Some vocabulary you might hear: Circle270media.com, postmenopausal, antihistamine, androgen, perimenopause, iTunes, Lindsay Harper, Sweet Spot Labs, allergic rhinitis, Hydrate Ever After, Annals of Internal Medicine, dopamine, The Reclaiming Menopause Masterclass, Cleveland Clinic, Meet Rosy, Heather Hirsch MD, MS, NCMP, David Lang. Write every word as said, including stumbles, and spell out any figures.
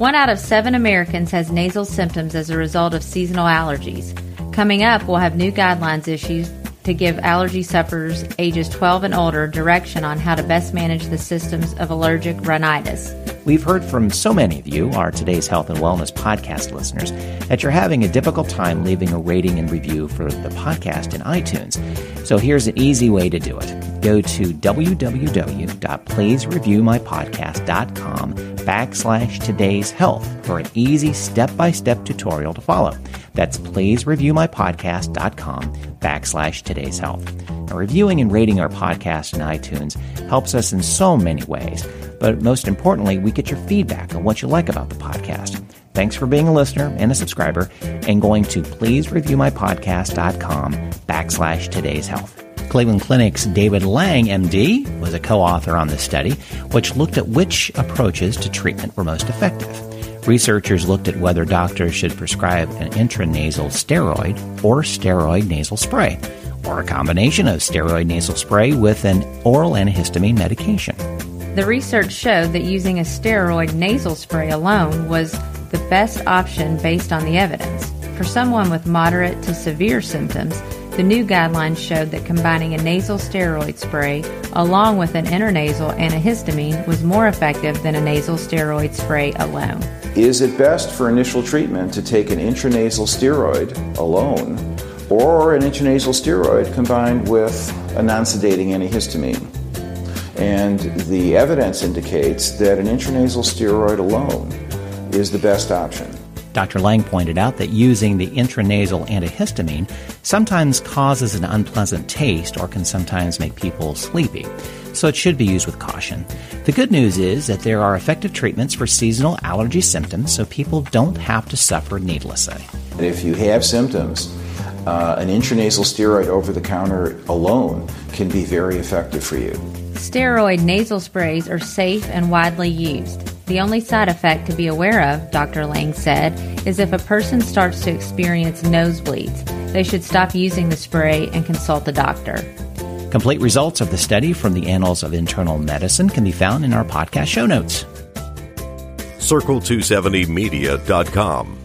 One out of seven Americans has nasal symptoms as a result of seasonal allergies. Coming up, we'll have new guidelines issued to give allergy sufferers ages twelve and older direction on how to best manage the symptoms of allergic rhinitis. We've heard from so many of you, our Today's Health and Wellness podcast listeners, that you're having a difficult time leaving a rating and review for the podcast in iTunes. So here's an easy way to do it. Go to w w w dot please review my podcast dot com backslash today's health for an easy step-by-step tutorial to follow. That's please review my podcast dot com backslash today's health. Now, reviewing and rating our podcast in iTunes helps us in so many ways, but most importantly, we get your feedback on what you like about the podcast. Thanks for being a listener and a subscriber and going to please review my podcast dot com backslash today's health. Cleveland Clinic's David Lang, M D, was a co-author on this study, which looked at which approaches to treatment were most effective. Researchers looked at whether doctors should prescribe an intranasal steroid or steroid nasal spray, or a combination of steroid nasal spray with an oral antihistamine medication. The research showed that using a steroid nasal spray alone was the best option based on the evidence. For someone with moderate to severe symptoms, the new guidelines showed that combining a nasal steroid spray along with an intranasal antihistamine was more effective than a nasal steroid spray alone. Is it best for initial treatment to take an intranasal steroid alone or an intranasal steroid combined with a non-sedating antihistamine? And the evidence indicates that an intranasal steroid alone is the best option. Doctor Lang pointed out that using the intranasal antihistamine sometimes causes an unpleasant taste or can sometimes make people sleepy, so it should be used with caution. The good news is that there are effective treatments for seasonal allergy symptoms, so people don't have to suffer needlessly. And if you have symptoms, uh, an intranasal steroid over the counter alone can be very effective for you. Steroid nasal sprays are safe and widely used. The only side effect to be aware of, Doctor Lang said, is if a person starts to experience nosebleeds, they should stop using the spray and consult a doctor. Complete results of the study from the Annals of Internal Medicine can be found in our podcast show notes. circle two seventy media dot com